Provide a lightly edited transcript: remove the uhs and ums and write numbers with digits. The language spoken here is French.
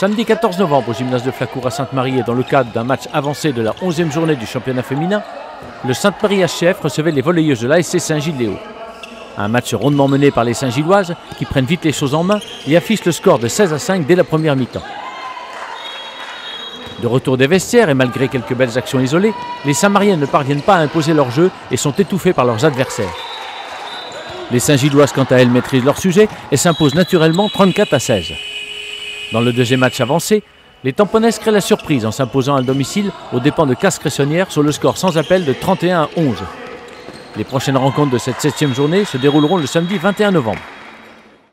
Samedi 14 novembre au gymnase de Flacourt à Sainte-Marie et dans le cadre d'un match avancé de la 11e journée du championnat féminin, le Sainte-Marie HCF recevait les volleyeuses de l'ASC Saint-Gilles-les-Hauts. Un match rondement mené par les Saint-Gilloises qui prennent vite les choses en main et affichent le score de 16-5 dès la première mi-temps. De retour des vestiaires et malgré quelques belles actions isolées, les Saint-Mariennes ne parviennent pas à imposer leur jeu et sont étouffées par leurs adversaires. Les Saint-Gilloises quant à elles maîtrisent leur sujet et s'imposent naturellement 34-16. Dans le deuxième match avancé, les Tamponnaises créent la surprise en s'imposant à domicile aux dépens de Casse-Cressonnière sur le score sans appel de 31-11. Les prochaines rencontres de cette 7e journée se dérouleront le samedi 21 novembre.